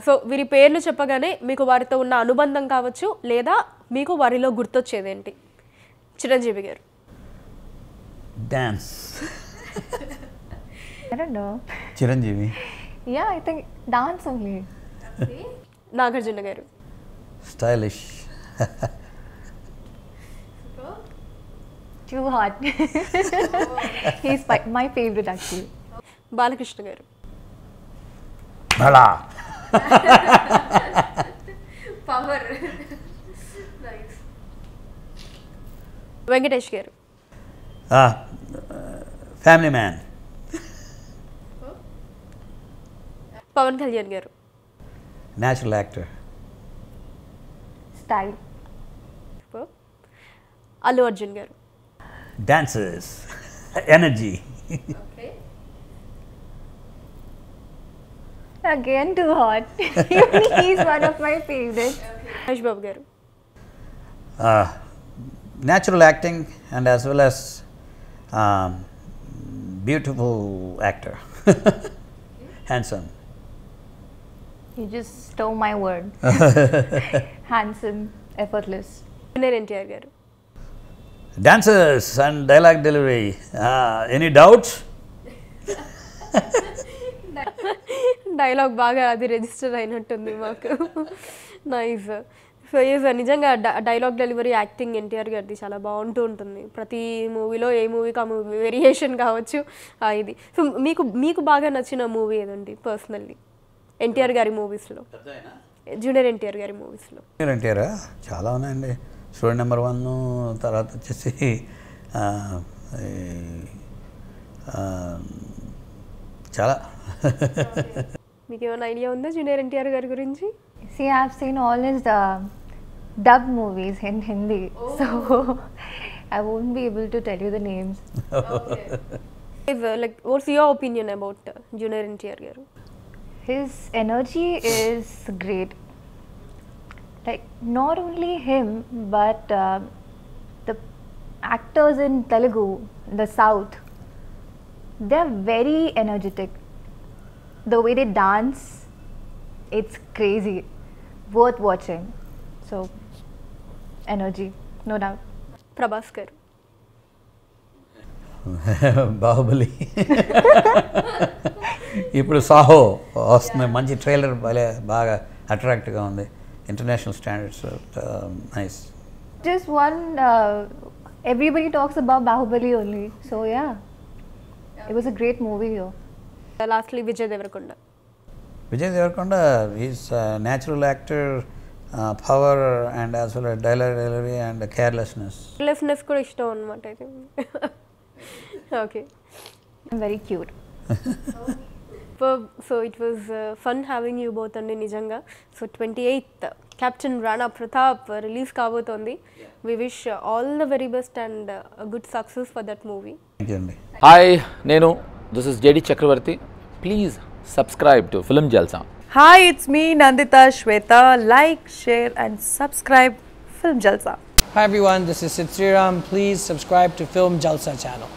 So, we repair the Chapagane, Miku Varto Nanubandan Kavachu, Leda, Miku Varilo Gurto Chedenti. Chiranjeevi garu. Dance. I don't know. Chiranjeevi. Yeah, I think dance only. Okay. Nagarjuna garu. Stylish. Too hot. He's my favorite actually. Balakrishna garu. Bala. Power. Nice. Venkatesh garu. Family man. Oh? Pawan Kalyan garu. Natural actor. Style. Oh? Allu Arjun garu. Dancers. Energy. Okay. Again, too hot. He's one of my favorites. Mahesh Babu garu. Natural acting and as well as beautiful actor. Handsome. You just stole my word. Handsome, effortless. Junior NTR garu. Dancers and dialogue delivery. Any doubts? Dialogue baga adi register ayinattundi maaku. Nice. So yes, nijanga dialogue delivery acting NTR gardi chala baguntu untundi. Prati movie lo movie ka movie variation kavachu idi. So meeku baga nachina movie edandi personally NTR gari movies lo? Junior NTR gari movies lo. Junior NTR chala unnayandi. Student number 1 tarata chesi chala. Meeku emana idea unda Junior NTR gari gurinchi? See, I have seen all his dub movies in Hindi. Oh. So I won't be able to tell you the names. Okay. Like, what's your opinion about Junior NTR garu? His energy is great. Like, not only him but the actors in Telugu, the South, they're very energetic. The way they dance, it's crazy, worth watching. So, energy, no doubt. Prabhas garu. Baahubali. Ippudu Saaho osthundi manchi trailer vale baga attract ga undi. International standards are nice. Just one, everybody talks about Baahubali only. So yeah. It was a great movie here. Lastly, Vijay Deverakonda. Vijay Deverakonda, he's a natural actor, power and as well as dialogue delivery and carelessness. Carelessness could be shown, I think. Okay. I'm very cute. So it was fun having you both and nijanga. So 28th, Captain Rana Prathap release kaavuthundi. We wish all the very best and good success for that movie. Thank you. Hi, Nenu. This is J.D. Chakravarti. Please subscribe to Film Jalsa. Hi, it's me, Nandita Shweta. Like, share and subscribe Film Jalsa. Hi everyone, this is Sitri Ram. Please subscribe to Film Jalsa channel.